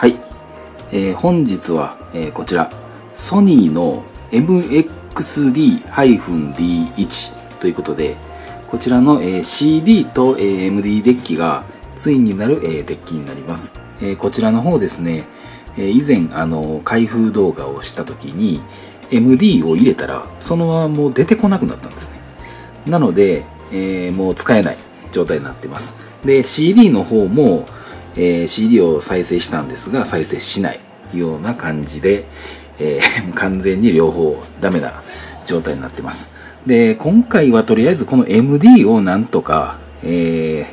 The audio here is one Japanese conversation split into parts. はい、本日は、こちらソニーの MXD-D1 ということで、こちらの、CD と、MD デッキがツインになる、デッキになります。こちらの方ですね、以前開封動画をした時に MD を入れたらそのままもう出てこなくなったんですね。なので、もう使えない状態になってます。で CD の方も、CD を再生したんですが再生しないような感じで、完全に両方ダメな状態になってます。で今回はとりあえずこの MD をなんとか、メ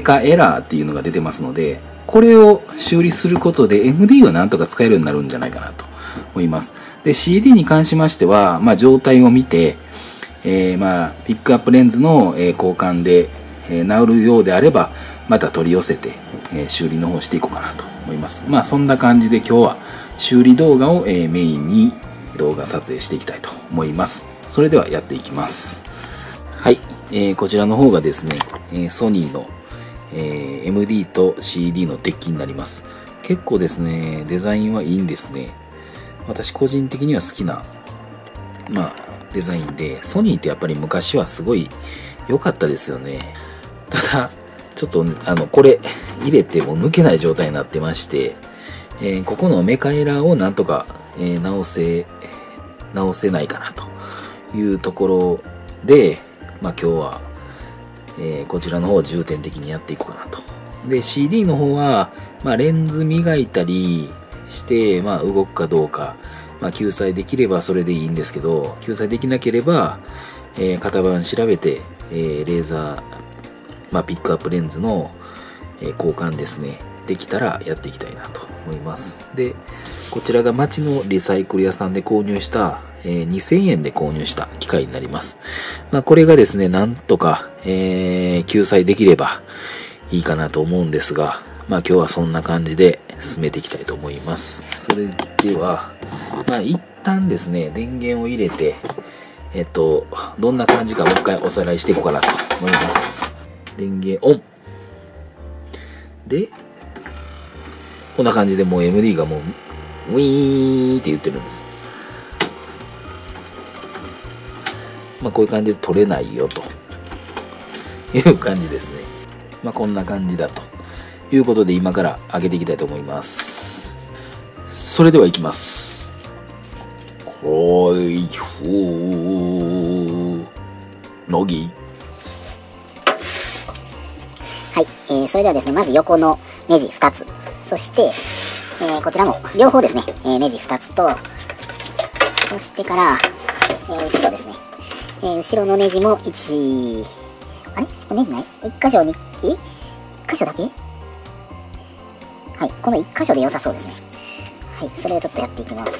カエラーっていうのが出てますので、これを修理することで MD はなんとか使えるようになるんじゃないかなと思います。で CD に関しましては、状態を見て、ピックアップレンズの、交換で、治るようであればまた取り寄せて、修理の方していこうかなと思います。そんな感じで今日は修理動画を、メインに動画撮影していきたいと思います。それではやっていきます。はい、こちらの方がですね、ソニーの、MD と CD のデッキになります。結構ですねデザインはいいんですね。私個人的には好きな、デザインで、ソニーってやっぱり昔はすごい良かったですよね。ただちょっとこれ入れても抜けない状態になってまして、ここのメカエラーをなんとか、直せないかなというところで、今日は、こちらの方を重点的にやっていこうかなと。で CD の方は、レンズ磨いたりして、動くかどうか、救済できればそれでいいんですけど、救済できなければ、型番調べて、レーザーピックアップレンズの交換ですねできたらやっていきたいなと思います。でこちらが町のリサイクル屋さんで購入した、2000円で購入した機械になります。これがですねなんとか、救済できればいいかなと思うんですが、今日はそんな感じで進めていきたいと思います。それでは、一旦ですね電源を入れて、どんな感じかもう一回おさらいしていこうかなと思います。電源オンでこんな感じでもう MD がもうウィーンって言ってるんです。こういう感じで取れないよという感じですね。こんな感じだということで今から開けていきたいと思います。それではいきます。開封のぎ。はい、それではですねまず横のネジ2つ、そして、こちらも両方ですね、ネジ2つと、そしてから、後ろですね、後ろのネジも1、あれネジない ?1 箇所に、1箇所だけ、はい、この1箇所で良さそうですね。はい、それをちょっとやっていきます。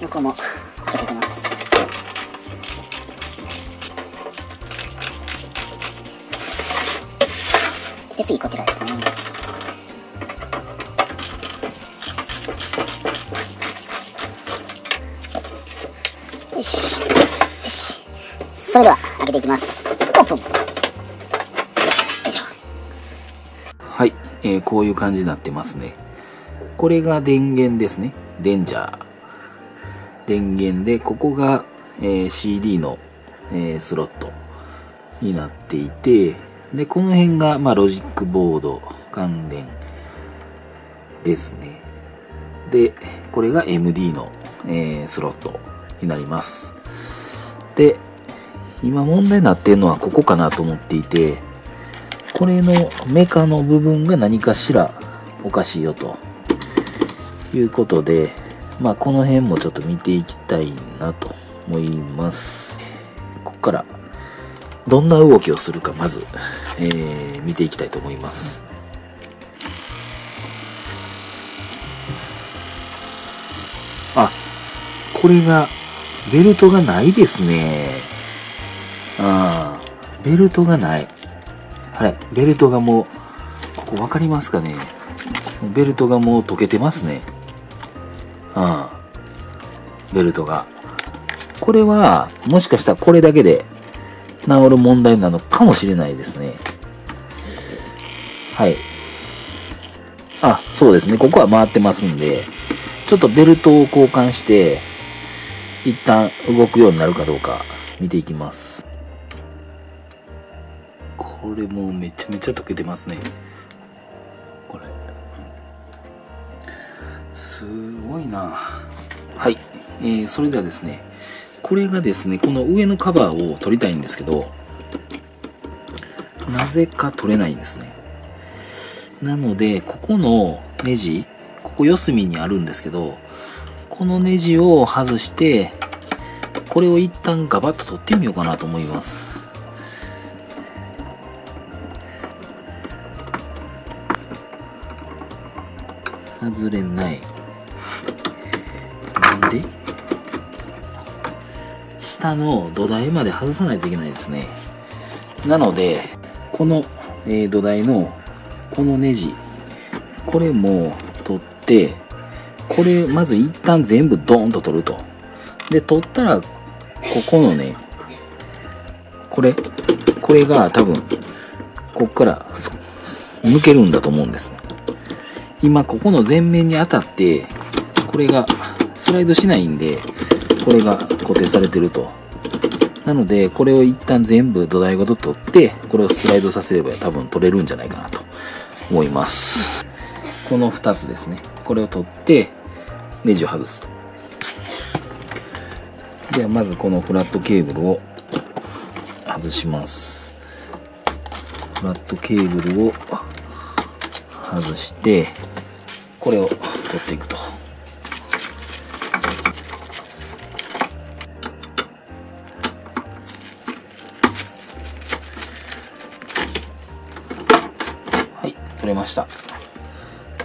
横も開けていきます。で次こちらですね。よしよし。それでは開けていきます。オープン。よいしょ。はい、こういう感じになってますね。これが電源ですね。デンジャー電源で、ここが、CD の、スロットになっていて、でこの辺が、ロジックボード関連ですね。でこれが MD の、スロットになります。で今問題になってるのはここかなと思っていて、これのメカの部分が何かしらおかしいよということで、この辺もちょっと見ていきたいなと思います。ここからどんな動きをするかまず、見ていきたいと思います。これがベルトがないですね。ベルトがない。あれベルトがもう、ここ分かりますかね、ベルトがもう溶けてますね。ベルトが、これはもしかしたらこれだけで治る問題なのかもしれないですね。はい。あ、そうですね。ここは回ってますんで、ちょっとベルトを交換して、一旦動くようになるかどうか見ていきます。これもうめちゃめちゃ溶けてますね。これ。すごいな。はい。それではですね、これがですね、この上のカバーを取りたいんですけど、なぜか取れないんですね。なので、ここのネジ、ここ四隅にあるんですけど、このネジを外して、これを一旦ガバッと取ってみようかなと思います。外れない。なんで？下の土台まで外さないといけないですね。なので、この土台のこのネジ、これも取って、これまず一旦全部ドーンと取ると。で、取ったら、ここのね、これが多分、こっから抜けるんだと思うんですね。今、ここの前面に当たって、これがスライドしないんで、これが固定されてると。なので、これを一旦全部土台ごと取って、これをスライドさせれば多分取れるんじゃないかなと思います。この2つですね。これを取って、ネジを外すと。では、まずこのフラットケーブルを外します。フラットケーブルを外して、これを取っていくと。取れました。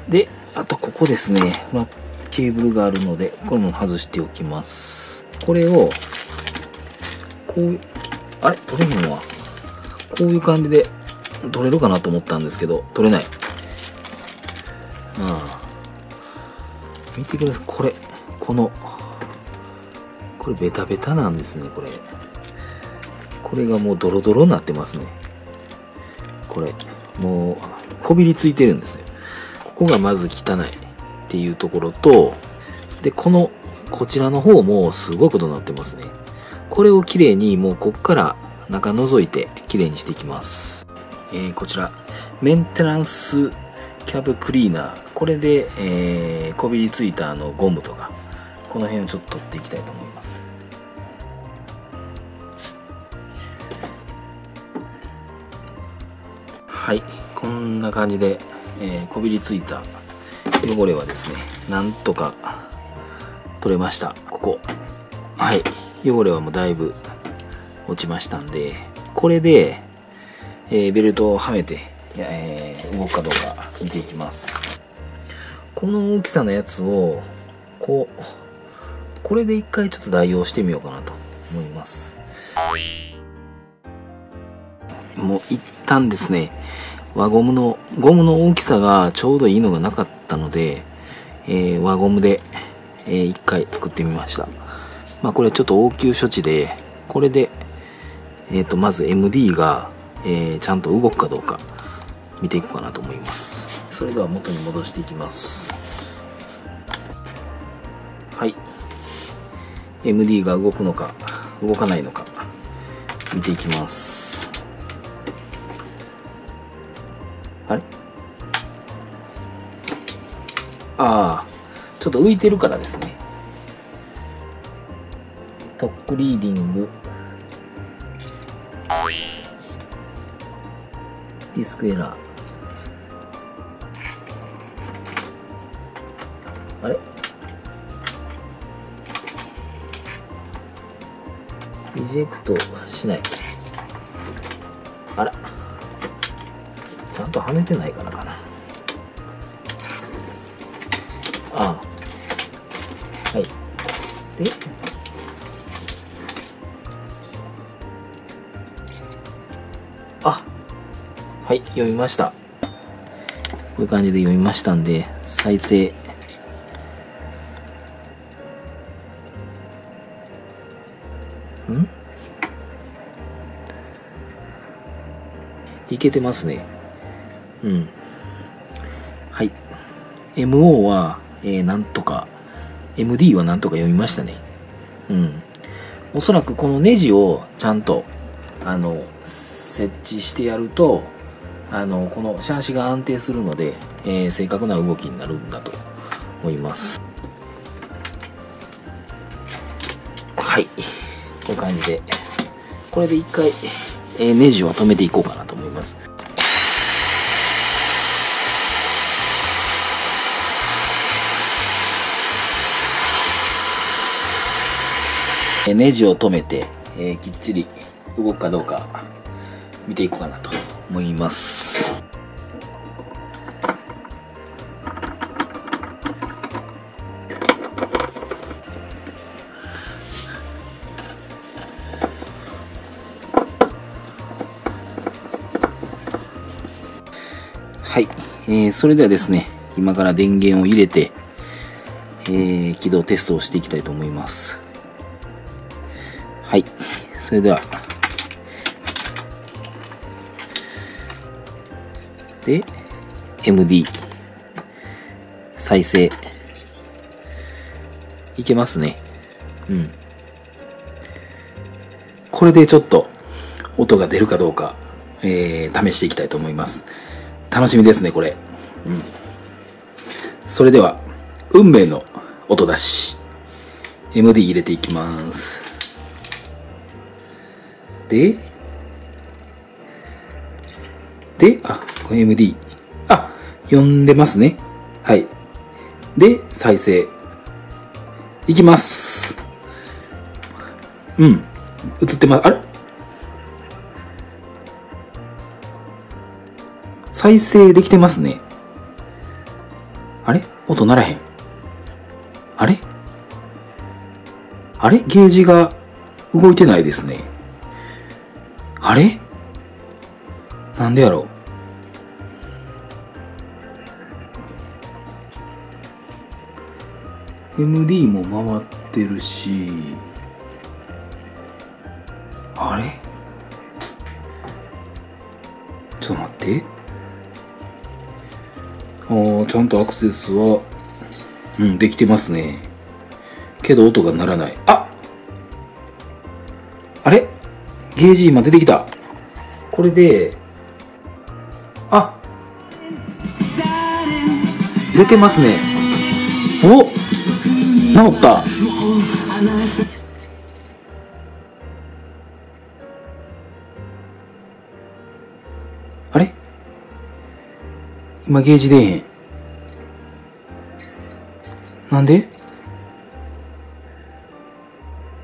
で、あとここですね、ケーブルがあるので、これも外しておきます。これを、こう、あれ？取れへんわ。こういう感じで取れるかなと思ったんですけど、取れない。見てください、これ。これベタベタなんですね、これ。これがもうドロドロになってますね。これ、もう、こびりついてるんですよ。ここがまず汚いっていうところと、で、こちらの方もすごいことになってますね。これをきれいに、もうこっから中覗いてきれいにしていきます。こちら、メンテナンスキャブクリーナー。これで、こびりついたゴムとか、この辺をちょっと取っていきたいと思います。はい。こんな感じで、こびりついた汚れはですね、なんとか取れました。ここ。はい。汚れはもうだいぶ落ちましたんで、これで、ベルトをはめて、動くかどうか見ていきます。この大きさのやつを、これで一回ちょっと代用してみようかなと思います。もう一旦ですね、輪ゴムの大きさがちょうどいいのがなかったので、輪ゴムで、1回作ってみました。まあこれちょっと応急処置で、これで、まず MD が、ちゃんと動くかどうか見ていこうかなと思います。それでは元に戻していきます。はい、 MD が動くのか動かないのか見ていきます。あれ？ああ、ちょっと浮いてるからですね。トックリーディング。ディスクエラー。あれ？リジェクトしない。あら。ちゃんとはめてないからかな。ああ、はい。で、あ、はい、読みました。こういう感じで読みましたんで、再生。いけてますね。うん。MO は、なんとか MD はなんとか読みましたね。うん。おそらくこのネジをちゃんと設置してやるとこのシャーシが安定するので、正確な動きになるんだと思います。はい、こういう感じでこれで一回、ネジを止めていこうかなと思います。ネジを止めて、きっちり動くかどうか見ていこうかなと思います。はい、それではですね、今から電源を入れて、起動テストをしていきたいと思います。はい、それではで MD 再生いけますね。うん。これでちょっと音が出るかどうか、試していきたいと思います。楽しみですねこれ。うん。それでは運命の音出し MD 入れていきます。で、あ、これ MD。あ、読んでますね。はい。で、再生。いきます。うん。映ってます。あれ？再生できてますね。あれ？音鳴らへん。あれ？ゲージが動いてないですね。あれ？なんでやろう？MD も回ってるし、あれ？ちょっと待って。ああ、ちゃんとアクセスは、うん、できてますね。けど音が鳴らない。あれゲージ今出てきた。これで、あ、出てますね。お、治った。あれ今ゲージ出えへん。なんで？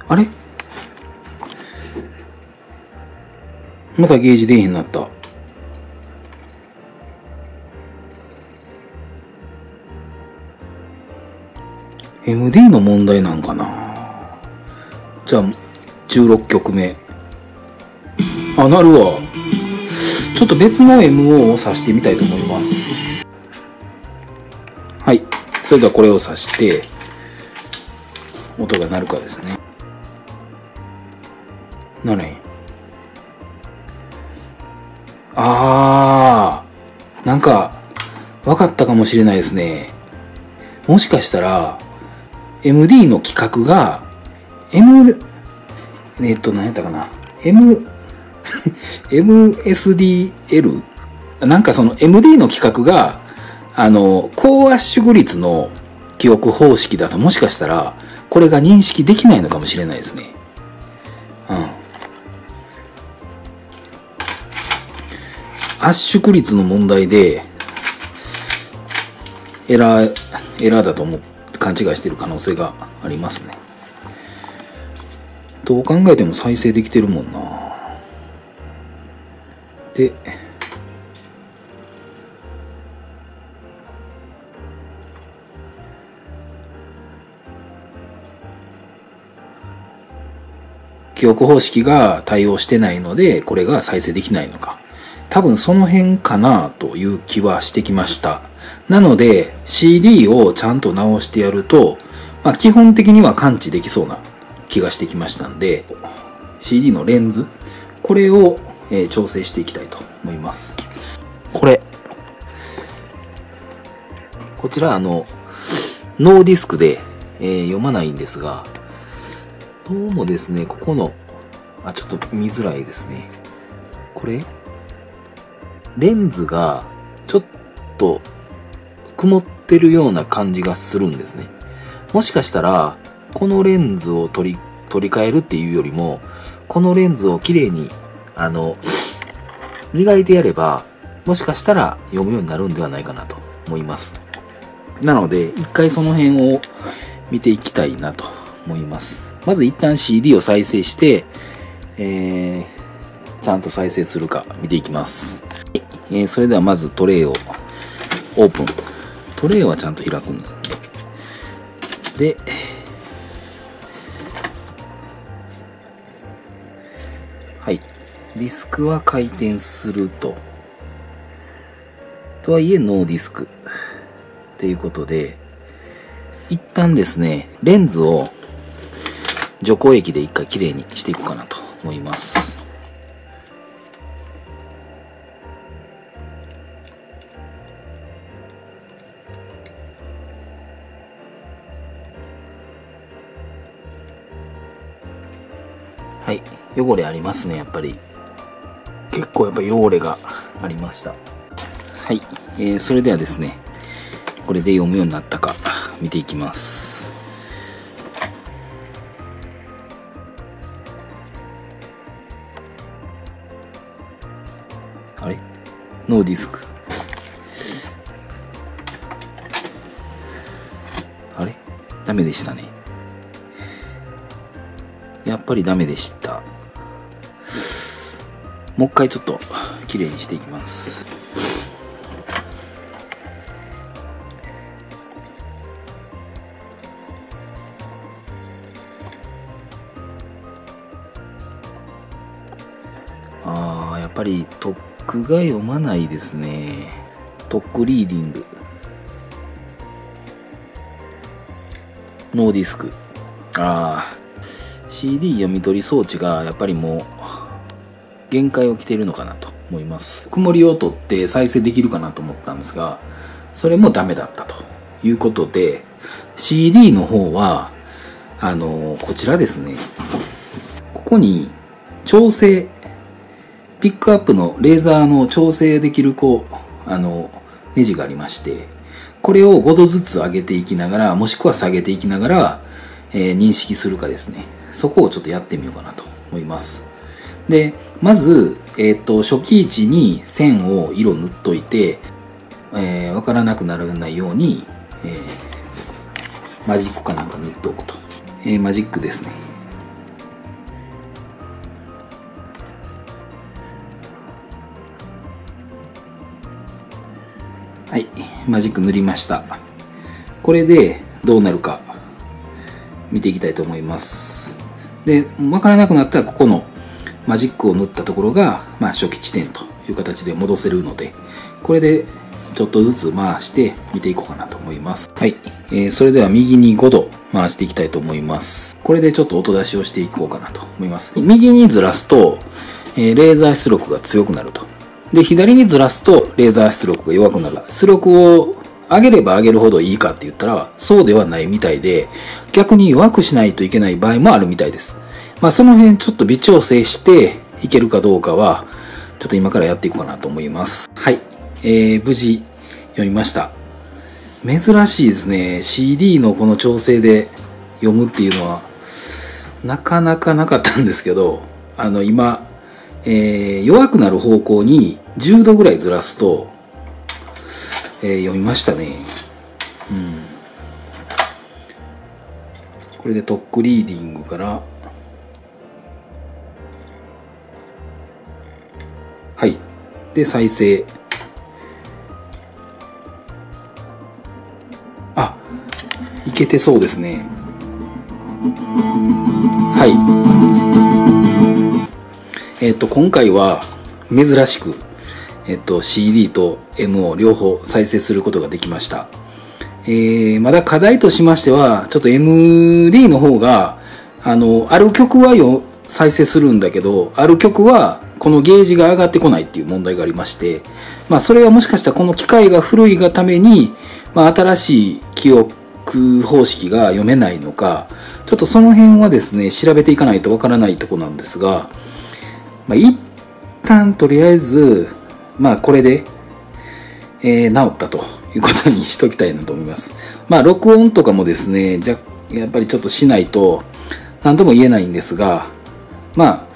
あれまたゲージ出えへんなった。MD の問題なんかな。じゃあ、16曲目。あ、なるわ。ちょっと別の MO を挿してみたいと思います。はい。それではこれを挿して、音が鳴るかですね。なれへん。あー、なんか、わかったかもしれないですね。もしかしたら、MD の規格が、何やったかな。MSDL？ なんかその MD の規格が、高圧縮率の記憶方式だと、もしかしたら、これが認識できないのかもしれないですね。うん。圧縮率の問題でエラーだと思って勘違いしている可能性がありますね。どう考えても再生できてるもんな。で、記憶方式が対応してないので、これが再生できないのか。多分その辺かなという気はしてきました。なので CD をちゃんと直してやると、まあ基本的には感知できそうな気がしてきましたんで、CD のレンズ、これを調整していきたいと思います。これ。ここちらノーディスクで、読まないんですが、どうもですね、ここの、あ、ちょっと見づらいですね。これレンズがちょっと曇ってるような感じがするんですね。もしかしたら、このレンズを取り替えるっていうよりも、このレンズをきれいに、磨いてやれば、もしかしたら読むようになるんではないかなと思います。なので、一回その辺を見ていきたいなと思います。まず一旦 CD を再生して、ちゃんと再生するか見ていきます。それではまずトレイをオープン。トレイはちゃんと開くんですね。で、はい。ディスクは回転すると。とはいえ、ノーディスク。っていうことで、一旦ですね、レンズを除光液で一回きれいにしていこうかなと思います。はい、汚れありますね、やっぱり。結構やっぱ汚れがありました。はい、それではですね、これで読むようになったか見ていきます。あれ？ノーディスク。あれ？ダメでしたね。やっぱりダメでした。もう一回ちょっときれいにしていきます。やっぱりトックが読まないですね。トックリーディング。ノーディスク。ああ。CD 読み取り装置がやっぱりもう限界をきてるのかなと思います。曇りを取って再生できるかなと思ったんですが、それもダメだったということで、CD の方は、こちらですね。ここに調整。ピックアップのレーザーの調整できるネジがありまして、これを5度ずつ上げていきながら、もしくは下げていきながら、認識するかですね。そこをちょっとやってみようかなと思います。で、まず、初期位置に線を色塗っといて、わからなくならないように、マジックかなんか塗っておくと。マジックですね。はい、マジック塗りました。これでどうなるか見ていきたいと思います。で、分からなくなったらここのマジックを塗ったところが、まあ、初期地点という形で戻せるので、これでちょっとずつ回して見ていこうかなと思います。はい、それでは右に5度回していきたいと思います。これでちょっと音出しをしていこうかなと思います。右にずらすと、レーザー出力が強くなると。で、左にずらすと、レーザー出力が弱くなる。出力を上げれば上げるほどいいかって言ったら、そうではないみたいで、逆に弱くしないといけない場合もあるみたいです。まあ、その辺ちょっと微調整していけるかどうかは、ちょっと今からやっていこうかなと思います。はい。無事読みました。珍しいですね。CD のこの調整で読むっていうのは、なかなかなかったんですけど、今、弱くなる方向に10度ぐらいずらすと、読みましたね。うん。これでトックリーディングから、はい。で、再生。あ、いけてそうですね。はい。今回は珍しく、CD と M を両方再生することができました。まだ課題としましては、ちょっと MD の方が、ある曲は再生するんだけど、ある曲はこのゲージが上がってこないっていう問題がありまして、まあそれはもしかしたらこの機械が古いがために、まあ新しい記憶方式が読めないのか、ちょっとその辺はですね、調べていかないとわからないとこなんですが、まあ一旦とりあえず、まあこれで、治ったということにしときたいなと思います。まあ録音とかもですね、やっぱりちょっとしないと何とも言えないんですが、まあ、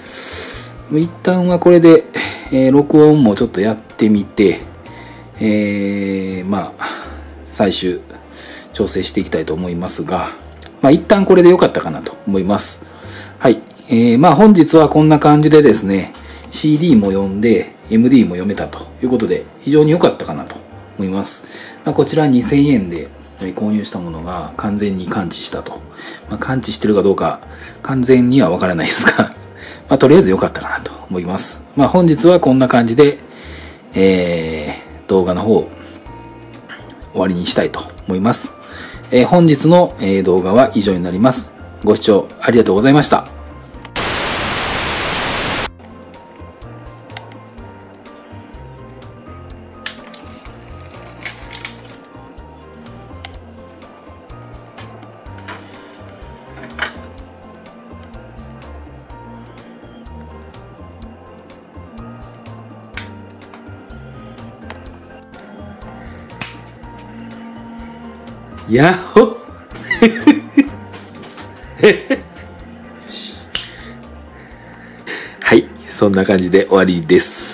一旦はこれで、録音もちょっとやってみて、まあ、最終調整していきたいと思いますが、まあ一旦これで良かったかなと思います。はい。まあ本日はこんな感じでですね、CD も読んで、MD も読めたということで、非常に良かったかなと思います。まあ、こちら2000円で購入したものが完全に完治したと。まあ、完治してるかどうか、完全にはわからないですが、まあ、とりあえず良かったかなと思います。まあ、本日はこんな感じで、動画の方、終わりにしたいと思います。本日の動画は以上になります。ご視聴ありがとうございました。やっほはい、そんな感じで終わりです。